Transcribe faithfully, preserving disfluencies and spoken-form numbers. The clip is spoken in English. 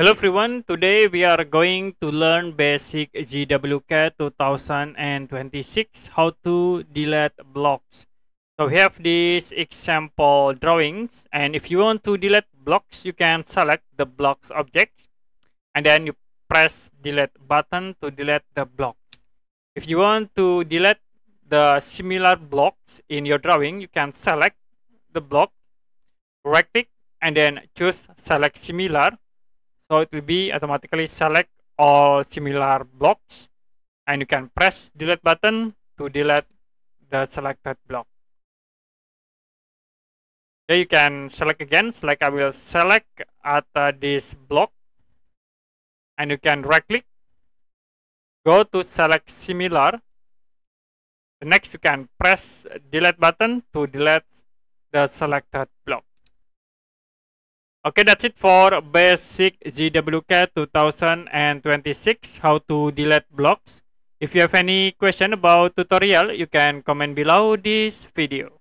Hello everyone, today we are going to learn basic Z W C A D two thousand twenty-six, how to delete blocks. So we have these example drawings, and if you want to delete blocks, you can select the blocks object and then you press delete button to delete the blocks. If you want to delete the similar blocks in your drawing, you can select the block, right click, and then choose select similar. So it will be automatically select all similar blocks, and you can press delete button to delete the selected block. There you can select again, like I will select at uh, this block, and you can right click, go to select similar. Next you can press delete button to delete the selected block. Okay, that's it for basic Z W C A D two thousand twenty-six, how to delete blocks. If you have any question about tutorial, you can comment below this video.